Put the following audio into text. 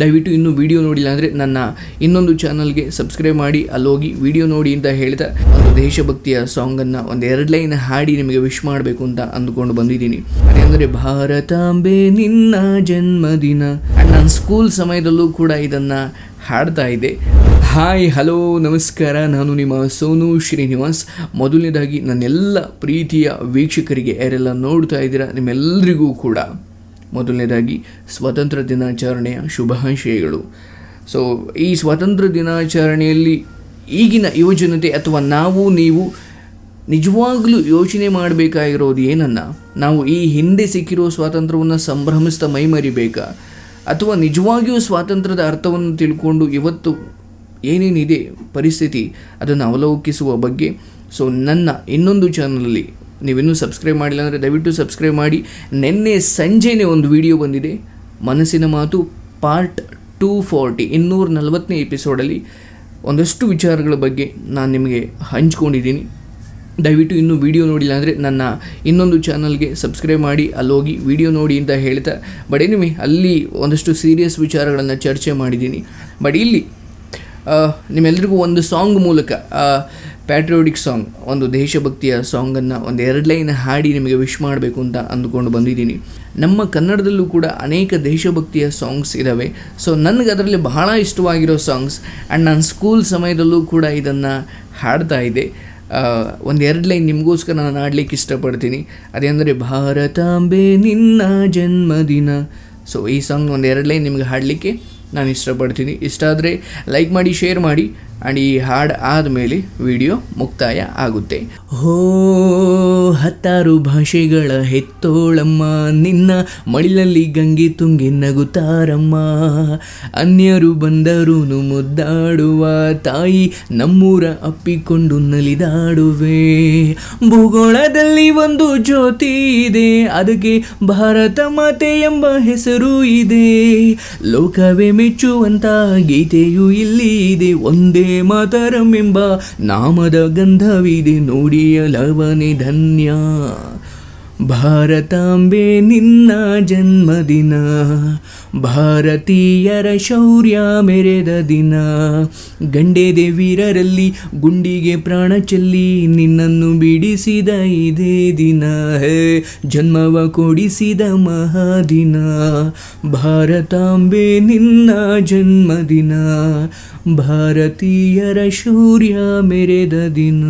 ದಯವಿಟ್ಟು ಇನ್ನು ವಿಡಿಯೋ ನೋಡಿಲ್ಲ ಅಂದ್ರೆ ನನ್ನ ಇನ್ನೊಂದು ಚಾನೆಲ್ ಗೆ ಸಬ್ಸ್ಕ್ರೈಬ್ ಮಾಡಿ ಅಲ್ಲಿ ಹೋಗಿ ವಿಡಿಯೋ ನೋಡಿ ಅಂತ ಹೇಳ್ತಾ ಒಂದು ದೇಶಭಕ್ತಿಯ ಸಾಂಗ್ ಅನ್ನು ಒಂದೆರಡು ಲೈನ್ ಹಾಡಿ ನಿಮಗೆ ವಿಶ್ ಮಾಡಬೇಕು ಅಂತ ಅಂದುಕೊಂಡು ಬಂದಿದ್ದೀನಿ. ಅದೇಂದ್ರೆ ಭಾರತಾಂಬೆ ನಿನ್ನ ಜನ್ಮದಿನ. ನನ್ನ ಸ್ಕೂಲ್ ಸಮಯದಲ್ಲೂ ಕೂಡ ಇದನ್ನ ಹಾಡ್ತಾ ಇದ್ದೆ. ಹಾಯ್, ಹಲೋ, ನಮಸ್ಕಾರ. ನಾನು ನಿಮ್ಮ ಸೋನು ಶ್ರೀನಿವಾಸ್. ಮೊದಲನೇದಾಗಿ ನನ್ನೆಲ್ಲ ಪ್ರೀತಿಯ ವೀಕ್ಷಕರಿಗೆ ಯಾರೆಲ್ಲ ನೋಡ್ತಾ ಇದ್ದೀರಾ ನಿಮ್ಮೆಲ್ಲರಿಗೂ ಕೂಡ ಮೊದಲನೇದಾಗಿ ಸ್ವಾತಂತ್ರ್ಯ ದಿನಾಚರಣೆಯ ಶುಭಾಶಯಗಳು. ಸೊ ಈ ಸ್ವಾತಂತ್ರ್ಯ ದಿನಾಚರಣೆಯಲ್ಲಿ ಈಗಿನ ಯುವಜನತೆ ಅಥವಾ ನಾವು ನೀವು ನಿಜವಾಗಲೂ ಯೋಚನೆ ಮಾಡಬೇಕಾಗಿರೋದು ಏನನ್ನ, ನಾವು ಈ ಹಿಂದೆ ಸಿಕ್ಕಿರೋ ಸ್ವಾತಂತ್ರ್ಯವನ್ನು ಸಂಭ್ರಮಿಸ್ತಾ ಮೈಮರಿಬೇಕಾ ಅಥವಾ ನಿಜವಾಗಿಯೂ ಸ್ವಾತಂತ್ರ್ಯದ ಅರ್ಥವನ್ನು ತಿಳ್ಕೊಂಡು ಇವತ್ತು ಏನೇನಿದೆ ಪರಿಸ್ಥಿತಿ ಅದನ್ನು ಅವಲೋಕಿಸುವ ಬಗ್ಗೆ. ಸೊ ನನ್ನ ಇನ್ನೊಂದು ಚಾನಲಲ್ಲಿ ನೀವಿನ್ನೂ ಸಬ್ಸ್ಕ್ರೈಬ್ ಮಾಡಿಲ್ಲ ಅಂದರೆ ದಯವಿಟ್ಟು ಸಬ್ಸ್ಕ್ರೈಬ್ ಮಾಡಿ. ನಿನ್ನೆ ಸಂಜೆನೇ ಒಂದು ವಿಡಿಯೋ ಬಂದಿದೆ, ಮನಸ್ಸಿನ ಮಾತು ಪಾರ್ಟ್ 240 240ನೇ ಎಪಿಸೋಡಲ್ಲಿ ಒಂದಷ್ಟು ವಿಚಾರಗಳ ಬಗ್ಗೆ ನಾನು ನಿಮಗೆ ಹಂಚ್ಕೊಂಡಿದ್ದೀನಿ. ದಯವಿಟ್ಟು ಇನ್ನೂ ವಿಡಿಯೋ ನೋಡಿಲ್ಲ ಅಂದರೆ ನನ್ನ ಇನ್ನೊಂದು ಚಾನಲ್ಗೆ ಸಬ್ಸ್ಕ್ರೈಬ್ ಮಾಡಿ ಅಲ್ಲಿ ಹೋಗಿ ವಿಡಿಯೋ ನೋಡಿ ಅಂತ ಹೇಳ್ತಾ. ಬಟ್ ಎನಿವೆ, ಅಲ್ಲಿ ಒಂದಷ್ಟು ಸೀರಿಯಸ್ ವಿಚಾರಗಳನ್ನು ಚರ್ಚೆ ಮಾಡಿದ್ದೀನಿ. ಬಟ್ ಇಲ್ಲಿ ನಿಮ್ಮೆಲ್ಲರಿಗೂ ಒಂದು ಸಾಂಗ್ ಮೂಲಕ ಪ್ಯಾಟ್ರಿಯೋಟಿಕ್ ಸಾಂಗ್, ಒಂದು ದೇಶಭಕ್ತಿಯ ಸಾಂಗನ್ನು ಒಂದೆರಡು ಲೈನ್ ಹಾಡಿ ನಿಮಗೆ ವಿಶ್ ಮಾಡಬೇಕು ಅಂತ ಅಂದುಕೊಂಡು ಬಂದಿದ್ದೀನಿ. ನಮ್ಮ ಕನ್ನಡದಲ್ಲೂ ಕೂಡ ಅನೇಕ ದೇಶಭಕ್ತಿಯ ಸಾಂಗ್ಸ್ ಇದ್ದಾವೆ. ಸೊ ನನಗೆ ಅದರಲ್ಲಿ ಬಹಳ ಇಷ್ಟವಾಗಿರೋ ಸಾಂಗ್ಸ್ ಆ್ಯಂಡ್ ನಾನು ಸ್ಕೂಲ್ ಸಮಯದಲ್ಲೂ ಕೂಡ ಇದನ್ನು ಹಾಡ್ತಾ ಇದ್ದೆ. ಒಂದೆರಡು ಲೈನ್ ನಿಮಗೋಸ್ಕರ ನಾನು ಹಾಡಲಿಕ್ಕೆ ಇಷ್ಟಪಡ್ತೀನಿ. ಅದೇಂದರೆ ಭಾರತಾಂಬೆ ನಿನ್ನ ಜನ್ಮದಿನ. ಸೊ ಈ ಸಾಂಗ್ ಒಂದೆರಡು ಲೈನ್ ನಿಮಗೆ ಹಾಡಲಿಕ್ಕೆ ನಾನು ಇಷ್ಟಪಡ್ತೀನಿ. ಇಷ್ಟ ಆದರೆ ಲೈಕ್ ಮಾಡಿ, ಶೇರ್ ಮಾಡಿ ಆ್ಯಂಡ್ ಈ ಹಾಡು ಆದಮೇಲೆ ವಿಡಿಯೋ ಮುಕ್ತಾಯ ಆಗುತ್ತೆ. ಹೋ ಹತ್ತಾರು ಭಾಷೆಗಳ ಹೆತ್ತೋಳಮ್ಮ, ನಿನ್ನ ಮಡಿಲಲ್ಲಿ ಗಂಗೆ ತುಂಗೆ ನಗುತ್ತಾರಮ್ಮ, ಅನ್ಯರು ಬಂದರೂ ಮುದ್ದಾಡುವ ತಾಯಿ ನಮ್ಮೂರ ಅಪ್ಪಿಕೊಂಡು ನಲಿದಾಡುವೆ. ಭೂಗೋಳದಲ್ಲಿ ಒಂದು ಜ್ಯೋತಿ ಇದೆ, ಅದಕ್ಕೆ ಭಾರತ ಮಾತೆ ಎಂಬ ಹೆಸರು ಇದೆ. ಲೋಕವೇ ಮೆಚ್ಚುವಂಥ ಗೀತೆಯೂ ಇಲ್ಲಿ ಇದೆ, ಒಂದೇ ಮಾತರಂ ಎಂಬ ನಾಮದ ಗಂಧವಿದೆ ನೋಡಿ ಅಲವನೆ ಧನ್ಯ. ಭಾರತಾಂಬೆ ನಿನ್ನ ಜನ್ಮದಿನ, ಭಾರತೀಯರ ಶೌರ್ಯ ಮೆರೆದ ದಿನ, ಗಂಡೆದೆ ವೀರರಲ್ಲಿ ಗುಂಡಿಗೆ ಪ್ರಾಣ ಚೆಲ್ಲಿ ನಿನ್ನನ್ನು ಬಿಡಿಸಿದ ಇದೇ ದಿನ, ಹೇ ಜನ್ಮವ ಕೊಡಿಸಿದ ಮಹಾದಿನ. ಭಾರತಾಂಬೆ ನಿನ್ನ ಜನ್ಮದಿನ, ಭಾರತೀಯರ ಶೌರ್ಯ ಮೆರೆದ ದಿನ.